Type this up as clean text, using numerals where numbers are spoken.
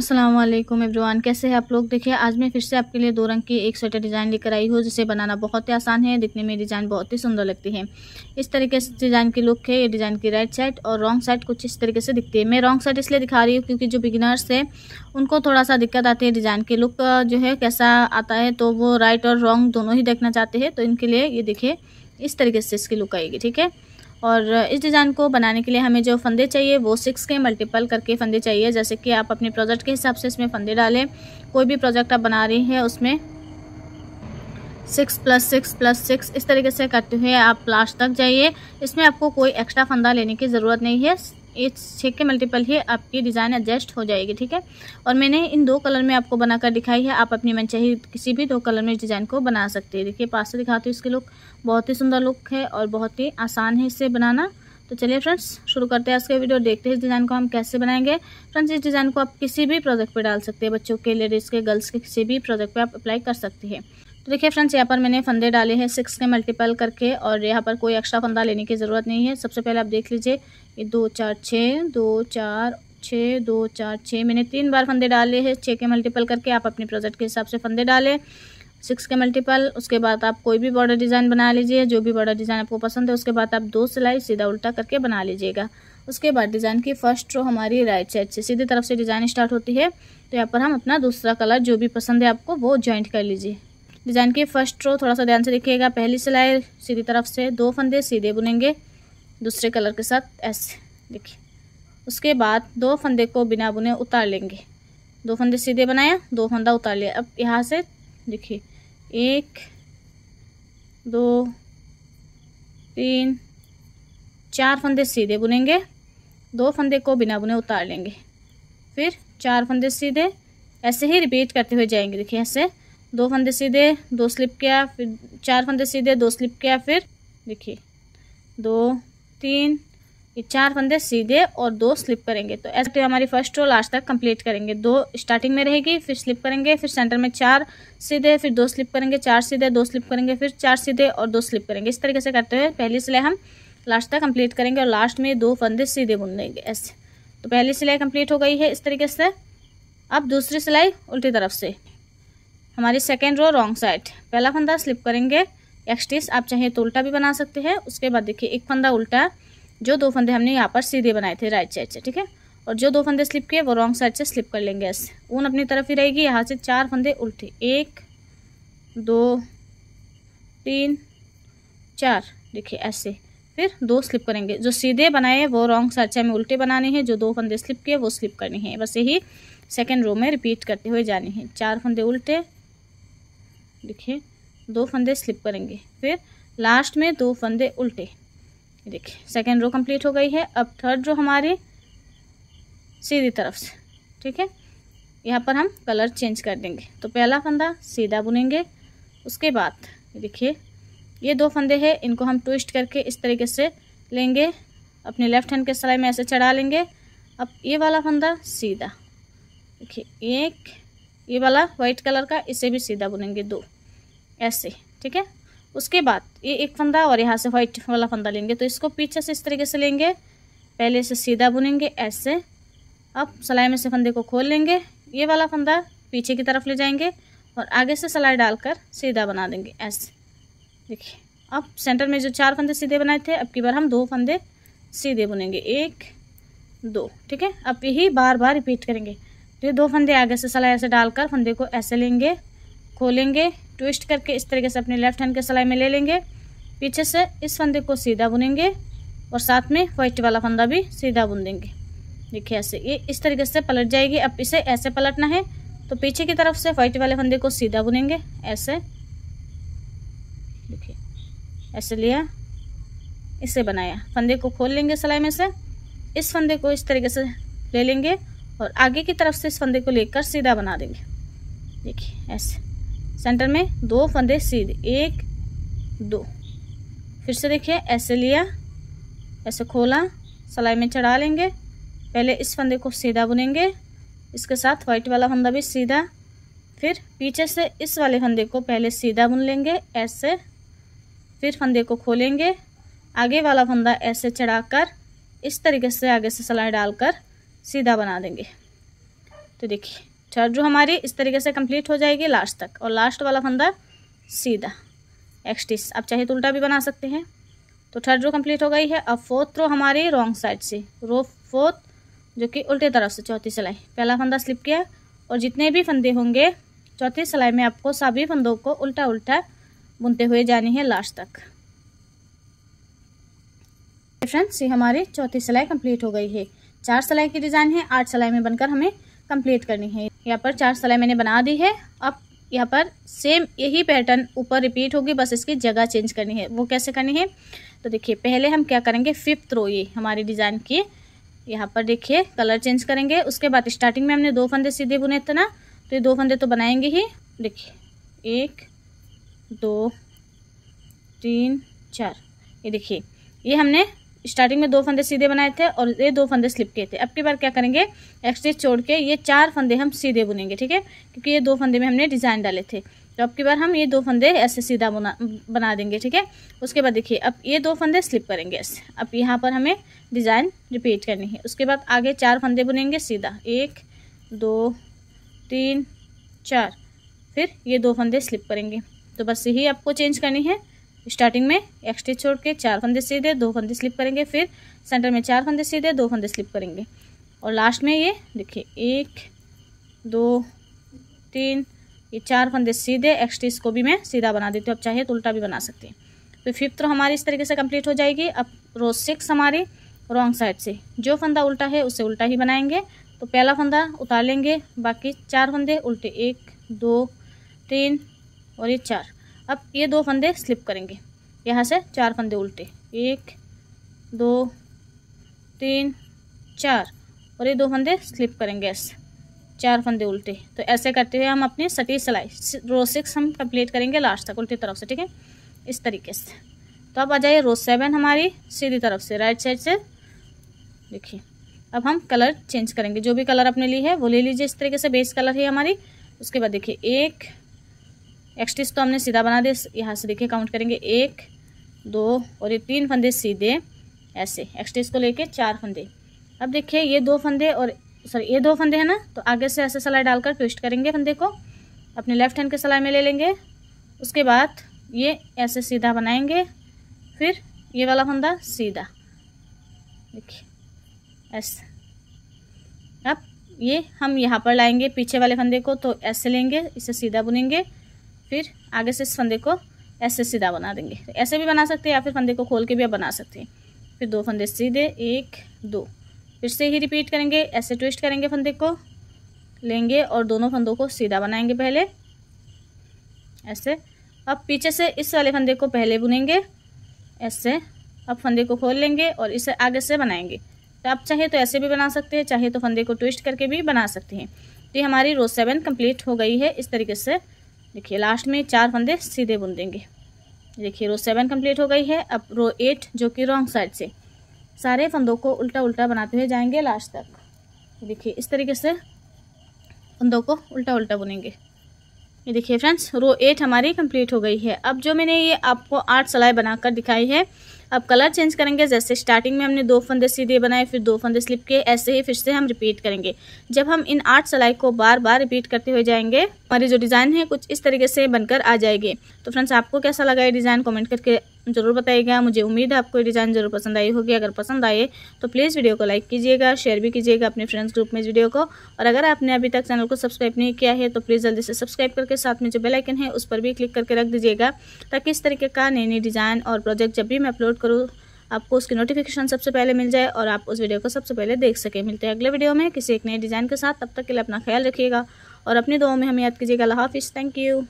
अस्सलाम वालेकुम एवरीवन, कैसे हैं आप लोग। देखिए आज मैं फिर से आपके लिए दो रंग की एक स्वेटर डिज़ाइन लेकर आई हूँ, जिसे बनाना बहुत ही आसान है, दिखने में डिज़ाइन बहुत ही सुंदर लगती है। इस तरीके से डिज़ाइन की लुक है। ये डिज़ाइन की राइट साइड और रॉन्ग साइड कुछ इस तरीके से दिखती है। मैं रॉन्ग साइड इसलिए दिखा रही हूँ क्योंकि जो बिगिनर्स है उनको थोड़ा सा दिक्कत आती है डिज़ाइन की लुक जो है कैसा आता है, तो वो राइट और रॉन्ग दोनों ही देखना चाहते हैं, तो इनके लिए ये देखिए इस तरीके से इसकी लुक आएगी, ठीक है। और इस डिज़ाइन को बनाने के लिए हमें जो फंदे चाहिए वो 6 के मल्टीपल करके फंदे चाहिए। जैसे कि आप अपने प्रोजेक्ट के हिसाब से इसमें फंदे डालें, कोई भी प्रोजेक्ट आप बना रही हैं उसमें 6+6+6 इस तरीके से करते हुए आप लास्ट तक जाइए। इसमें आपको कोई एक्स्ट्रा फंदा लेने की ज़रूरत नहीं है, ये 6 के मल्टीपल ही आपकी डिज़ाइन एडजस्ट हो जाएगी, ठीक है। और मैंने इन 2 कलर में आपको बनाकर दिखाई है, आप अपनी मनचाही किसी भी 2 कलर में इस डिज़ाइन को बना सकते हैं। देखिए पास से दिखाती हूँ, इसकी लुक बहुत ही सुंदर लुक है और बहुत ही आसान है इसे बनाना। तो चलिए फ्रेंड्स शुरू करते हैं आज के वीडियो, देखते हैं इस डिज़ाइन को हम कैसे बनाएंगे। फ्रेंड्स इस डिज़ाइन को आप किसी भी प्रोजेक्ट पर डाल सकते हैं, बच्चों के, लेडीज़ के, गर्ल्स के, किसी भी प्रोजेक्ट पर आप अप्लाई कर सकते हैं। तो देखिए फ्रेंड्स यहाँ पर मैंने फंदे डाले हैं 6 के मल्टीपल करके, और यहाँ पर कोई एक्स्ट्रा फंदा लेने की ज़रूरत नहीं है। सबसे पहले आप देख लीजिए ये 2 4 6 2 4 6 2 4 6 मैंने 3 बार फंदे डाले हैं 6 के मल्टीपल करके। आप अपने प्रोजेक्ट के हिसाब से फंदे डालें 6 के मल्टीपल। उसके बाद आप कोई भी बॉर्डर डिज़ाइन बना लीजिए, जो भी बॉर्डर डिज़ाइन आपको पसंद है। उसके बाद आप 2 सिलाई सीधा उल्टा करके बना लीजिएगा। उसके बाद डिज़ाइन की फर्स्ट रो हमारी राइट साइड से सीधी तरफ से डिज़ाइन स्टार्ट होती है, तो यहाँ पर हम अपना दूसरा कलर जो भी पसंद है आपको वो ज्वाइंट कर लीजिए। डिज़ाइन की फर्स्ट रो थोड़ा सा ध्यान से देखिएगा। पहली सिलाई सीधी तरफ से 2 फंदे सीधे बुनेंगे दूसरे कलर के साथ, ऐसे देखिए। उसके बाद 2 फंदे को बिना बुने उतार लेंगे, 2 फंदे सीधे बनाया, 2 फंदा उतार लिया। अब यहाँ से देखिए 1 2 3 4 फंदे सीधे बुनेंगे, 2 फंदे को बिना बुने उतार लेंगे, फिर 4 फंदे सीधे, ऐसे ही रिपीट करते हुए जाएंगे। देखिए ऐसे 2 फंदे सीधे 2 स्लिप किया, फिर 4 फंदे सीधे 2 स्लिप किया, फिर देखिए 2 3 ये 4 फंदे सीधे और 2 स्लिप करेंगे। तो ऐसे तो हमारी फर्स्ट रो लास्ट तक कंप्लीट करेंगे। 2 स्टार्टिंग में रहेगी, फिर स्लिप करेंगे, फिर सेंटर में 4 सीधे, फिर 2 स्लिप करेंगे, 4 सीधे 2 स्लिप करेंगे, फिर 4 सीधे और 2 स्लिप करेंगे। इस तरीके से करते हुए पहली सिलाई हम लास्ट तक कंप्लीट करेंगे और लास्ट में 2 फंदे सीधे बुन देंगे, ऐसे। तो पहली सिलाई कंप्लीट हो गई है इस तरीके से। अब दूसरी सिलाई उल्टी तरफ से हमारी सेकेंड रो रॉन्ग साइड। पहला फंदा स्लिप करेंगे, एक्सटिच आप चाहे तो उल्टा भी बना सकते हैं। उसके बाद देखिए 1 फंदा उल्टा, जो 2 फंदे हमने यहाँ पर सीधे बनाए थे राइट साइड से, ठीक है। और जो 2 फंदे स्लिप किए वो रॉन्ग साइड से स्लिप कर लेंगे, ऐसे। ऊन अपनी तरफ ही रहेगी। यहाँ से 4 फंदे उल्टे, 1 2 3 4 देखिए ऐसे, फिर 2 स्लिप करेंगे। जो सीधे बनाए वो रॉन्ग साइड से हमें उल्टे बनाने हैं, जो 2 फंदे स्लिप किए वो स्लिप करनी है। बस यही सेकेंड रो में रिपीट करते हुए जानी है। 4 फंदे उल्टे, देखिए 2 फंदे स्लिप करेंगे, फिर लास्ट में 2 फंदे उल्टे। देखिए सेकेंड रो कंप्लीट हो गई है। अब थर्ड रो हमारी सीधी तरफ से, ठीक है। यहाँ पर हम कलर चेंज कर देंगे। तो पहला फंदा सीधा बुनेंगे, उसके बाद देखिए ये 2 फंदे हैं, इनको हम ट्विस्ट करके इस तरीके से लेंगे, अपने लेफ्ट हैंड के सिलाई में ऐसे चढ़ा लेंगे। अब ये वाला फंदा सीधा, देखिए 1, ये वाला वाइट कलर का, इसे भी सीधा बुनेंगे 2, ऐसे, ठीक है। उसके बाद ये 1 फंदा और यहाँ से वाइट वाला फंदा लेंगे, तो इसको पीछे से इस तरीके से लेंगे, पहले से सीधा बुनेंगे, ऐसे। अब सलाई में से फंदे को खोल लेंगे, ये वाला फंदा पीछे की तरफ ले जाएंगे और आगे से सलाई डालकर सीधा बना देंगे, ऐसे, देखिए। अब सेंटर में जो 4 फंदे सीधे बनाए थे, अब की बार हम 2 फंदे सीधे बुनेंगे, 1 2, ठीक है। अब यही बार बार रिपीट करेंगे। तो ये 2 फंदे आगे से सलाई ऐसे डालकर फंदे को ऐसे लेंगे, खोलेंगे, ट्विस्ट करके इस तरीके से अपने लेफ्ट हैंड के सिलाई में ले लेंगे, पीछे से इस फंदे को सीधा बुनेंगे और साथ में वाइट वाला फंदा भी सीधा बुन देंगे। देखिए ऐसे ये इस तरीके से पलट जाएगी। अब इसे ऐसे पलटना है, तो पीछे की तरफ से वाइट वाले फंदे को सीधा बुनेंगे, ऐसे, देखिए ऐसे लिया, इसे बनाया, फंदे को खोल लेंगे सिलाई में से, इस फंदे को इस तरीके से ले लेंगे और आगे की तरफ से इस फंदे को लेकर सीधा बना देंगे, देखिए ऐसे। सेंटर में 2 फंदे सीधे, 1 2, फिर से देखिए ऐसे लिया, ऐसे खोला, सलाई में चढ़ा लेंगे, पहले इस फंदे को सीधा बुनेंगे, इसके साथ वाइट वाला फंदा भी सीधा, फिर पीछे से इस वाले फंदे को पहले सीधा बुन लेंगे, ऐसे। फिर फंदे को खोलेंगे, आगे वाला फंदा ऐसे चढ़ाकर इस तरीके से आगे से सलाई डालकर सीधा बना देंगे। तो देखिए चार जो हमारी इस तरीके से कंप्लीट हो जाएगी लास्ट तक, और लास्ट वाला फंदा सीधा एक्स स्टिच। आप चाहे तो उल्टा भी बना सकते हैं। तो थर्ड रो कंप्लीट हो गई है। अब फोर्थ रो हमारी रॉन्ग साइड से, रो फोर्थ जो कि उल्टे तरफ से चौथी सिलाई, पहला फंदा स्लिप किया और जितने भी फंदे होंगे चौथी सिलाई में आपको सभी फंदों को उल्टा उल्टा बुनते हुए जानी है लास्ट तक। फ्रेंड्स ये हमारी चौथी सिलाई कंप्लीट हो गई है। चार सिलाई की डिज़ाइन है, 8 सिलाई में बनकर हमें कंप्लीट करनी है। यहाँ पर 4 सिलाई मैंने बना दी है। अब यहाँ पर सेम यही पैटर्न ऊपर रिपीट होगी, बस इसकी जगह चेंज करनी है। वो कैसे करनी है तो देखिए पहले हम क्या करेंगे, फिफ्थ रो ये हमारी डिज़ाइन की, यहाँ पर देखिए कलर चेंज करेंगे। उसके बाद स्टार्टिंग में हमने 2 फंदे सीधे बुने थे ना, तो ये 2 फंदे तो बनाएंगे ही। देखिए 1 2 3 4, ये देखिए ये हमने स्टार्टिंग में 2 फंदे सीधे बनाए थे और ये 2 फंदे स्लिप किए थे। अब की बार क्या करेंगे, एक्स्ट्रा छोड़ के ये 4 फंदे हम सीधे बुनेंगे, ठीक है, क्योंकि ये 2 फंदे में हमने डिज़ाइन डाले थे। तो अब की बार हम ये 2 फंदे ऐसे सीधा बना देंगे, ठीक है। उसके बाद देखिए अब ये 2 फंदे स्लिप करेंगे ऐसे। अब यहाँ पर हमें डिज़ाइन रिपीट करनी है। उसके बाद आगे 4 फंदे बुनेंगे सीधा, 1 2 3 4, फिर ये 2 फंदे स्लिप करेंगे। तो बस यही आपको चेंज करनी है। स्टार्टिंग में एक स्टिच छोड़ के 4 फंदे सीधे, 2 फंदे स्लिप करेंगे, फिर सेंटर में 4 फंदे सीधे, 2 फंदे स्लिप करेंगे, और लास्ट में ये देखिए 1 2 3, ये 4 फंदे सीधे। एक स्टिच को भी मैं सीधा बना देती हूँ, आप चाहे तो उल्टा भी बना सकते हैं। तो फिफ्थ रो हमारी इस तरीके से कंप्लीट हो जाएगी। अब रो 6 हमारी रॉन्ग साइड से, जो फंदा उल्टा है उसे उल्टा ही बनाएंगे। तो पहला फंदा उतार लेंगे, बाकी 4 फंदे उल्टे, 1 2 3 और ये 4। अब ये 2 फंदे स्लिप करेंगे, यहाँ से 4 फंदे उल्टे, 1 2 3 4, और ये 2 फंदे स्लिप करेंगे ऐसे, 4 फंदे उल्टे। तो ऐसे करते हुए हम अपनी सटी सिलाई रो 6 हम कंप्लीट करेंगे लास्ट तक उल्टी तरफ से, ठीक है, इस तरीके से। तो अब आ जाइए रो 7 हमारी सीधी तरफ से, राइट साइड से। देखिए अब हम कलर चेंज करेंगे, जो भी कलर आपने ली है वो ले लीजिए। इस तरीके से बेस कलर है हमारी। उसके बाद देखिए एक स्टिच तो हमने सीधा बना दिया, यहाँ से देखिए काउंट करेंगे 1 2, और ये 3 फंदे सीधे ऐसे, एक स्टिच को लेके 4 फंदे। अब देखिए ये 2 फंदे और सॉरी ये 2 फंदे हैं ना, तो आगे से ऐसे सिलाई डालकर ट्विस्ट करेंगे फंदे को, अपने लेफ्ट हैंड के सिलाई में ले लेंगे। उसके बाद ये ऐसे सीधा बनाएंगे, फिर ये वाला फंदा सीधा, देखिए ऐसे। अब ये हम यहाँ पर लाएंगे पीछे वाले फंदे को, तो ऐसे लेंगे, इसे सीधा बुनेंगे, फिर आगे से इस फंदे को ऐसे सीधा बना देंगे। तो ऐसे भी बना सकते हैं या फिर फंदे को खोल के भी आप बना सकते हैं। फिर 2 फंदे सीधे, 1 2, फिर से ही रिपीट करेंगे, ऐसे ट्विस्ट करेंगे फंदे को, लेंगे और दोनों फंदों को सीधा बनाएंगे पहले ऐसे। अब पीछे से इस वाले फंदे को पहले बुनेंगे ऐसे, अब फंदे को खोल लेंगे और इसे आगे से बनाएंगे। तो आप चाहे तो ऐसे भी बना सकते हैं, चाहे तो फंदे को ट्विस्ट करके भी बना सकते हैं। तो ये हमारी रो 7 कंप्लीट हो गई है इस तरीके से। देखिए लास्ट में 4 फंदे सीधे बुन देंगे। देखिए रो 7 कंप्लीट हो गई है। अब रो 8 जो कि रॉन्ग साइड से, सारे फंदों को उल्टा उल्टा बनाते हुए जाएंगे लास्ट तक। देखिए इस तरीके से फंदों को उल्टा उल्टा बुनेंगे। ये देखिए फ्रेंड्स रो 8 हमारी कंप्लीट हो गई है। अब जो मैंने ये आपको 8 सिलाई बनाकर दिखाई है, अब कलर चेंज करेंगे। जैसे स्टार्टिंग में हमने 2 फंदे सीधे बनाए, फिर 2 फंदे स्लिप किए, ऐसे ही फिर से हम रिपीट करेंगे। जब हम इन 8 सिलाई को बार बार रिपीट करते हुए जाएंगे, हमारी जो डिज़ाइन है कुछ इस तरीके से बनकर आ जाएगी। तो फ्रेंड्स आपको कैसा लगा ये डिज़ाइन कमेंट करके ज़रूर बताइएगा। मुझे उम्मीद है आपको ये डिज़ाइन जरूर पसंद आई होगी। अगर पसंद आए तो प्लीज़ वीडियो को लाइक कीजिएगा, शेयर भी कीजिएगा अपने फ्रेंड्स ग्रुप में इस वीडियो को। और अगर आपने अभी तक चैनल को सब्सक्राइब नहीं किया है तो प्लीज़ जल्दी से सब्सक्राइब करके साथ में जो बेल आइकन है उस पर भी क्लिक करके रख दीजिएगा, ताकि इस तरीके का नई नई डिज़ाइन और प्रोजेक्ट जब भी मैं अपलोड करूँ आपको उसकी नोटिफिकेशन सबसे पहले मिल जाए और आप उस वीडियो को सबसे पहले देख सकें। मिलते हैं अगले वीडियो में किसी एक नए डिज़ाइन के साथ। तब तक के लिए अपना ख्याल रखिएगा और अपनी दुआओं में हमें याद कीजिएगा। अल्लाह हाफिज़, थैंक यू।